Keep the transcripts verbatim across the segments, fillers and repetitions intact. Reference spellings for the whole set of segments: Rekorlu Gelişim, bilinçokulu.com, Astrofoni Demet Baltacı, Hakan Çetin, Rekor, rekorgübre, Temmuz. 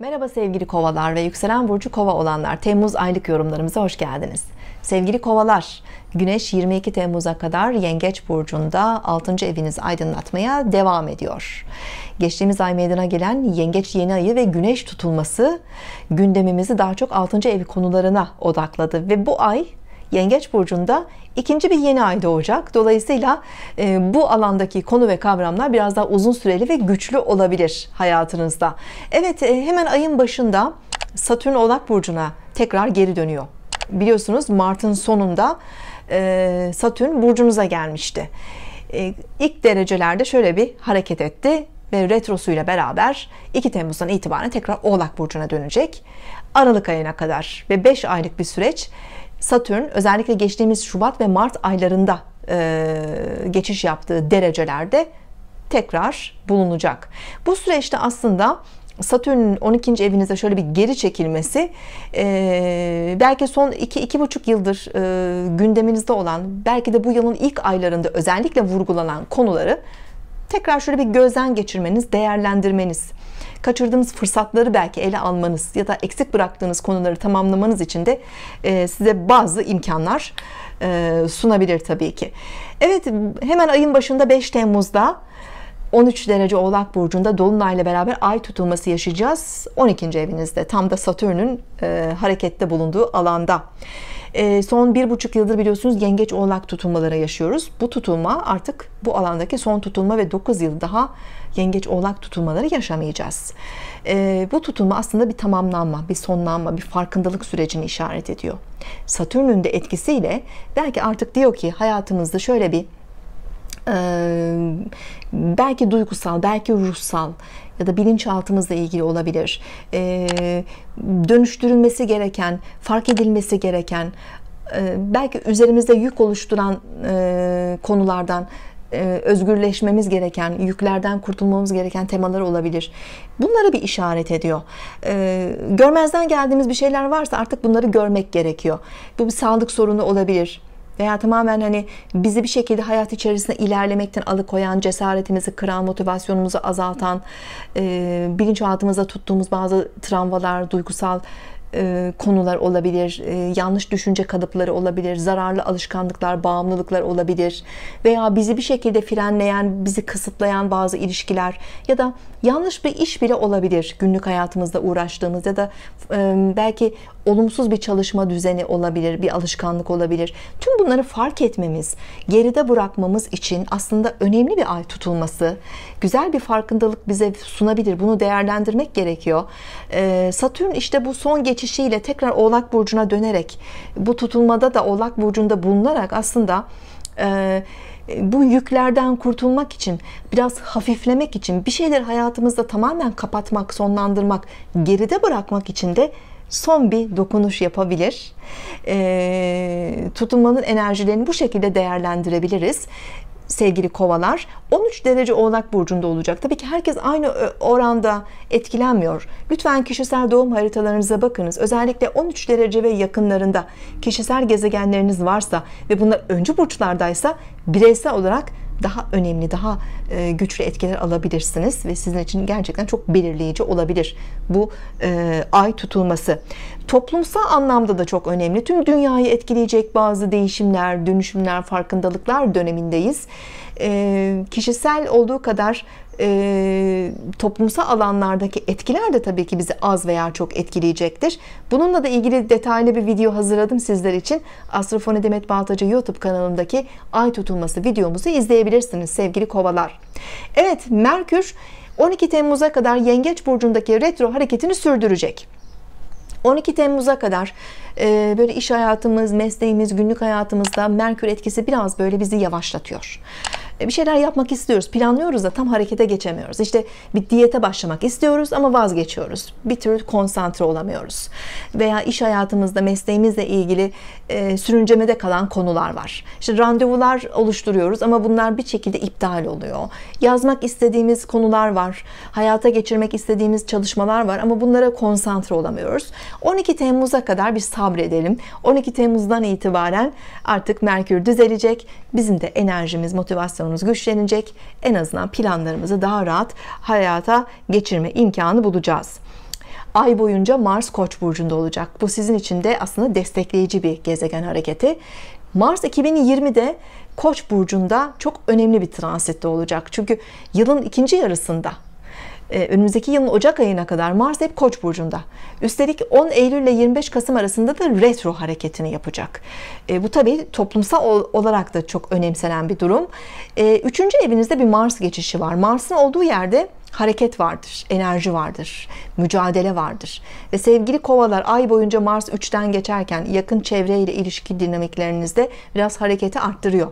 Merhaba sevgili kovalar ve yükselen burcu kova olanlar. Temmuz aylık yorumlarımıza hoş geldiniz. Sevgili kovalar, güneş yirmi iki Temmuz'a kadar yengeç burcunda altıncı evinizi aydınlatmaya devam ediyor. Geçtiğimiz ay meydana gelen yengeç yeni ayı ve güneş tutulması gündemimizi daha çok altıncı ev konularına odakladı ve bu ay yengeç burcunda ikinci bir yeni ay doğacak. Dolayısıyla e, bu alandaki konu ve kavramlar biraz daha uzun süreli ve güçlü olabilir hayatınızda. Evet, e, hemen ayın başında Satürn Oğlak Burcu'na tekrar geri dönüyor. Biliyorsunuz Mart'ın sonunda e, Satürn burcunuza gelmişti. E, ilk derecelerde şöyle bir hareket etti ve retrosuyla beraber iki Temmuz'dan itibaren tekrar Oğlak Burcu'na dönecek. Aralık ayına kadar ve beş aylık bir süreç. Satürn özellikle geçtiğimiz Şubat ve Mart aylarında e, geçiş yaptığı derecelerde tekrar bulunacak. Bu süreçte aslında Satürn'ün on ikinci evinizde şöyle bir geri çekilmesi e, belki son iki iki buçuk yıldır e, gündeminizde olan, belki de bu yılın ilk aylarında özellikle vurgulanan konuları tekrar şöyle bir gözden geçirmeniz, değerlendirmeniz, kaçırdığınız fırsatları belki ele almanız ya da eksik bıraktığınız konuları tamamlamanız için de size bazı imkanlar sunabilir tabii ki. Evet, hemen ayın başında beş Temmuz'da on üç derece Oğlak Burcu'nda dolunayla beraber ay tutulması yaşayacağız. on ikinci evinizde, tam da Satürn'ün harekette bulunduğu alanda. Son bir buçuk yıldır biliyorsunuz yengeç oğlak tutulmaları yaşıyoruz. Bu tutulma artık bu alandaki son tutulma ve dokuz yıl daha yengeç oğlak tutulmaları yaşamayacağız. Bu tutulma aslında bir tamamlanma, bir sonlanma, bir farkındalık sürecini işaret ediyor. Satürn'ün de etkisiyle belki artık diyor ki hayatımızda şöyle bir belki duygusal, belki ruhsal ya da bilinçaltımızla ilgili olabilir. Ee, dönüştürülmesi gereken, fark edilmesi gereken, e, belki üzerimizde yük oluşturan e, konulardan, e, özgürleşmemiz gereken, yüklerden kurtulmamız gereken temalar olabilir. Bunlara bir işaret ediyor. E, görmezden geldiğimiz bir şeyler varsa artık bunları görmek gerekiyor. Bu bir sağlık sorunu olabilir. Veya tamamen hani bizi bir şekilde hayat içerisinde ilerlemekten alıkoyan, cesaretimizi kıran, motivasyonumuzu azaltan, e, bilinçaltımızda tuttuğumuz bazı travmalar, duygusal e, konular olabilir, e, yanlış düşünce kalıpları olabilir, zararlı alışkanlıklar, bağımlılıklar olabilir veya bizi bir şekilde frenleyen, bizi kısıtlayan bazı ilişkiler ya da yanlış bir iş bile olabilir, günlük hayatımızda uğraştığımız ya da e, belki olumsuz bir çalışma düzeni olabilir, bir alışkanlık olabilir. Tüm bunları fark etmemiz, geride bırakmamız için aslında önemli bir ay tutulması, güzel bir farkındalık bize sunabilir. Bunu değerlendirmek gerekiyor. Ee, Satürn işte bu son geçişiyle tekrar Oğlak Burcu'na dönerek, bu tutulmada da Oğlak Burcu'nda bulunarak aslında e, bu yüklerden kurtulmak için, biraz hafiflemek için, bir şeyleri hayatımızda tamamen kapatmak, sonlandırmak, geride bırakmak için de son bir dokunuş yapabilir. E, tutulmanın enerjilerini bu şekilde değerlendirebiliriz. Sevgili kovalar, on üç derece Oğlak Burcu'nda olacak. Tabii ki herkes aynı oranda etkilenmiyor. Lütfen kişisel doğum haritalarınıza bakınız. Özellikle on üç derece ve yakınlarında kişisel gezegenleriniz varsa ve bunlar öncü burçlardaysa bireysel olarak daha önemli, daha güçlü etkiler alabilirsiniz ve sizin için gerçekten çok belirleyici olabilir bu e, ay tutulması. Toplumsal anlamda da çok önemli. Tüm dünyayı etkileyecek bazı değişimler, dönüşümler, farkındalıklar dönemindeyiz. E, kişisel olduğu kadar e, toplumsal alanlardaki etkiler de tabii ki bizi az veya çok etkileyecektir. Bununla da ilgili detaylı bir video hazırladım sizler için. Astrofoni Demet Baltacı YouTube kanalındaki ay tutulması videomuzu izleyebilirsiniz sevgili kovalar. Evet, Merkür on iki Temmuz'a kadar yengeç burcundaki retro hareketini sürdürecek. on iki Temmuz'a kadar e, böyle iş hayatımız, mesleğimiz, günlük hayatımızda Merkür etkisi biraz böyle bizi yavaşlatıyor. E, bir şeyler yapmak istiyoruz, planlıyoruz da tam harekete geçemiyoruz. İşte bir diyete başlamak istiyoruz ama vazgeçiyoruz. Bir türlü konsantre olamıyoruz. Veya iş hayatımızda, mesleğimizle ilgili e, sürüncemede kalan konular var. İşte randevular oluşturuyoruz ama bunlar bir şekilde iptal oluyor. Yazmak istediğimiz konular var. Hayata geçirmek istediğimiz çalışmalar var ama bunlara konsantre olamıyoruz. on iki Temmuz'a kadar bir sabredelim. on iki Temmuz'dan itibaren artık Merkür düzelecek. Bizim de enerjimiz, motivasyonumuz güçlenecek. En azından planlarımızı daha rahat hayata geçirme imkanı bulacağız. Ay boyunca Mars Koç burcunda olacak. Bu sizin için de aslında destekleyici bir gezegen hareketi. Mars iki bin yirmide Koç burcunda çok önemli bir transitte olacak. Çünkü yılın ikinci yarısında, önümüzdeki yılın Ocak ayına kadar Mars hep Koç burcunda. Üstelik on Eylül ile yirmi beş Kasım arasında da retro hareketini yapacak. Bu tabii toplumsal olarak da çok önemsenen bir durum. Üçüncü evinizde bir Mars geçişi var. Mars'ın olduğu yerde hareket vardır, enerji vardır, mücadele vardır. Ve sevgili kovalar, ay boyunca Mars üçten geçerken yakın çevreyle ilişki dinamiklerinizde biraz hareketi arttırıyor.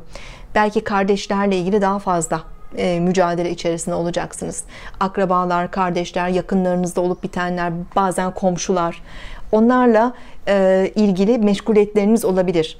Belki kardeşlerle ilgili daha fazla E, mücadele içerisinde olacaksınız. Akrabalar, kardeşler, yakınlarınızda olup bitenler, bazen komşular, onlarla e, ilgili meşguliyetleriniz olabilir.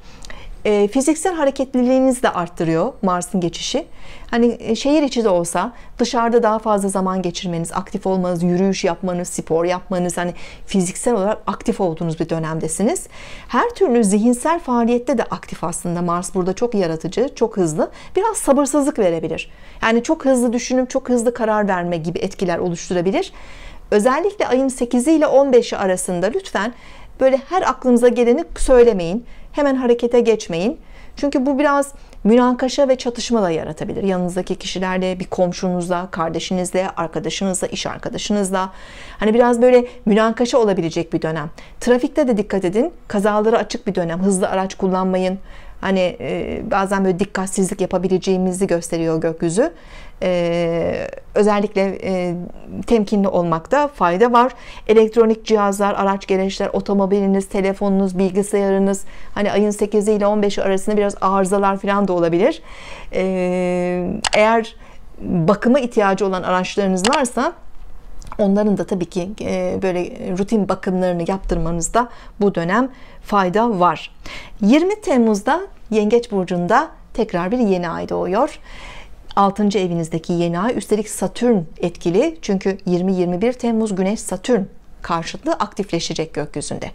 E, fiziksel hareketliliğinizi de arttırıyor Mars'ın geçişi. Hani e, şehir içi de olsa dışarıda daha fazla zaman geçirmeniz, aktif olmanız, yürüyüş yapmanız, spor yapmanız, hani fiziksel olarak aktif olduğunuz bir dönemdesiniz. Her türlü zihinsel faaliyette de aktif aslında. Mars burada çok yaratıcı, çok hızlı, biraz sabırsızlık verebilir. Yani çok hızlı düşünüp çok hızlı karar verme gibi etkiler oluşturabilir. Özellikle ayın sekizi ile on beşi arasında lütfen böyle her aklınıza geleni söylemeyin. Hemen harekete geçmeyin. Çünkü bu biraz münakaşa ve çatışma da yaratabilir. Yanınızdaki kişilerle, bir komşunuzla, kardeşinizle, arkadaşınızla, iş arkadaşınızla. Hani biraz böyle münakaşa olabilecek bir dönem. Trafikte de dikkat edin. Kazalara açık bir dönem. Hızlı araç kullanmayın. Hani e, bazen böyle dikkatsizlik yapabileceğimizi gösteriyor gökyüzü. E, özellikle e, temkinli olmakta fayda var. Elektronik cihazlar, araç gereçler, otomobiliniz, telefonunuz, bilgisayarınız. Hani ayın sekizi ile on beşi arasında biraz arızalar falan da olabilir. E, eğer bakıma ihtiyacı olan araçlarınız varsa onların da tabii ki böyle rutin bakımlarını yaptırmanızda bu dönem fayda var. yirmi Temmuz'da Yengeç burcunda tekrar bir yeni ay doğuyor. altıncı evinizdeki yeni ay, üstelik Satürn etkili. Çünkü yirmi yirmi bir Temmuz Güneş Satürn karşıtlığı aktifleşecek gökyüzünde.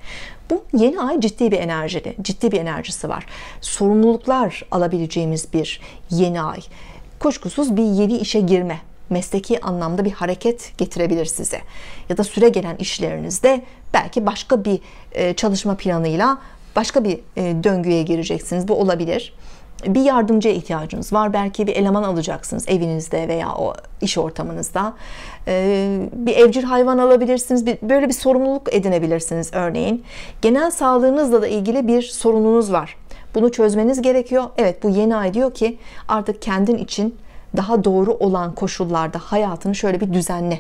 Bu yeni ay ciddi bir enerjili, ciddi bir enerjisi var. Sorumluluklar alabileceğimiz bir yeni ay. Kuşkusuz bir yeni işe girme, mesleki anlamda bir hareket getirebilir size. Ya da süre gelen işlerinizde belki başka bir çalışma planıyla başka bir döngüye gireceksiniz. Bu olabilir. Bir yardımcıya ihtiyacınız var. Belki bir eleman alacaksınız evinizde veya o iş ortamınızda. Bir evcil hayvan alabilirsiniz. Böyle bir sorumluluk edinebilirsiniz örneğin. Genel sağlığınızla da ilgili bir sorununuz var. Bunu çözmeniz gerekiyor. Evet, bu yeni ay diyor ki artık kendin için daha doğru olan koşullarda hayatını şöyle bir düzenle.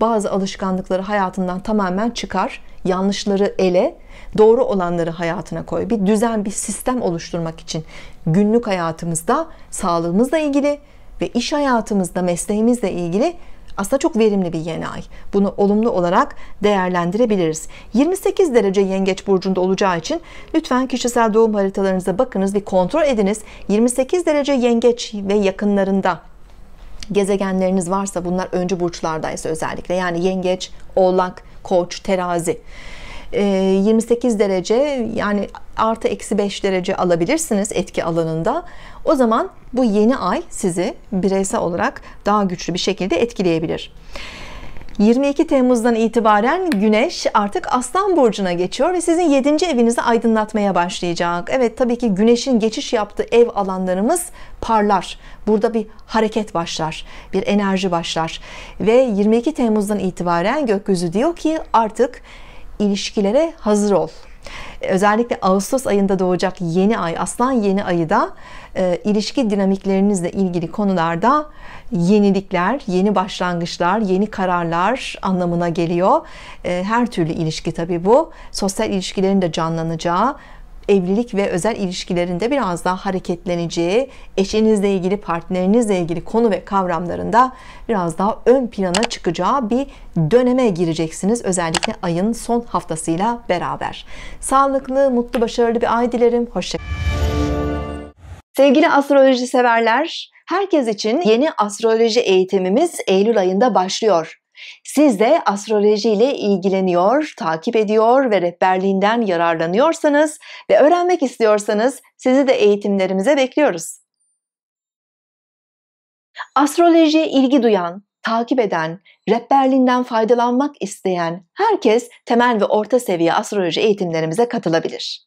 Bazı alışkanlıkları hayatından tamamen çıkar, yanlışları ele, doğru olanları hayatına koy. Bir düzen, bir sistem oluşturmak için günlük hayatımızda, sağlığımızla ilgili ve iş hayatımızda, mesleğimizle ilgili aslında çok verimli bir yeni ay. Bunu olumlu olarak değerlendirebiliriz. yirmi sekiz derece Yengeç burcunda olacağı için lütfen kişisel doğum haritalarınıza bakınız, bir kontrol ediniz. yirmi sekiz derece Yengeç ve yakınlarında gezegenleriniz varsa, bunlar öncü burçlardaysa özellikle, yani Yengeç, Oğlak, Koç, Terazi. yirmi sekiz derece, yani artı eksi beş derece alabilirsiniz etki alanında. O zaman bu yeni ay sizi bireysel olarak daha güçlü bir şekilde etkileyebilir. yirmi iki Temmuz'dan itibaren Güneş artık Aslan burcuna geçiyor ve sizin yedinci evinizi aydınlatmaya başlayacak. Evet, tabii ki Güneş'in geçiş yaptığı ev alanlarımız parlar. Burada bir hareket başlar, bir enerji başlar ve yirmi iki Temmuz'dan itibaren gökyüzü diyor ki artık ilişkilere hazır ol. Özellikle Ağustos ayında doğacak yeni ay, Aslan yeni ayı da e, ilişki dinamiklerinizle ilgili konularda yenilikler, yeni başlangıçlar, yeni kararlar anlamına geliyor. E, her türlü ilişki tabii bu. Sosyal ilişkilerin de canlanacağı, evlilik ve özel ilişkilerinde biraz daha hareketleneceği, eşinizle ilgili, partnerinizle ilgili konu ve kavramlarında biraz daha ön plana çıkacağı bir döneme gireceksiniz. Özellikle ayın son haftasıyla beraber. Sağlıklı, mutlu, başarılı bir ay dilerim. Hoşçakalın. Sevgili astroloji severler, herkes için yeni astroloji eğitimimiz Eylül ayında başlıyor. Siz de astrolojiyle ilgileniyor, takip ediyor ve rehberliğinden yararlanıyorsanız ve öğrenmek istiyorsanız sizi de eğitimlerimize bekliyoruz. Astrolojiye ilgi duyan, takip eden, rehberliğinden faydalanmak isteyen herkes temel ve orta seviye astroloji eğitimlerimize katılabilir.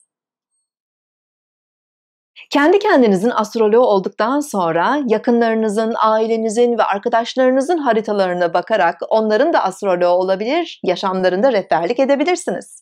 Kendi kendinizin astroloğu olduktan sonra yakınlarınızın, ailenizin ve arkadaşlarınızın haritalarına bakarak onların da astroloğu olabilir, yaşamlarında rehberlik edebilirsiniz.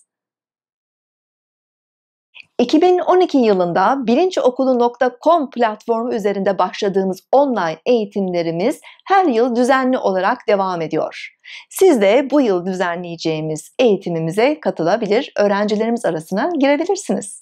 iki bin on iki yılında bilinçokulu nokta com platformu üzerinde başladığımız online eğitimlerimiz her yıl düzenli olarak devam ediyor. Siz de bu yıl düzenleyeceğimiz eğitimimize katılabilir, öğrencilerimiz arasına girebilirsiniz.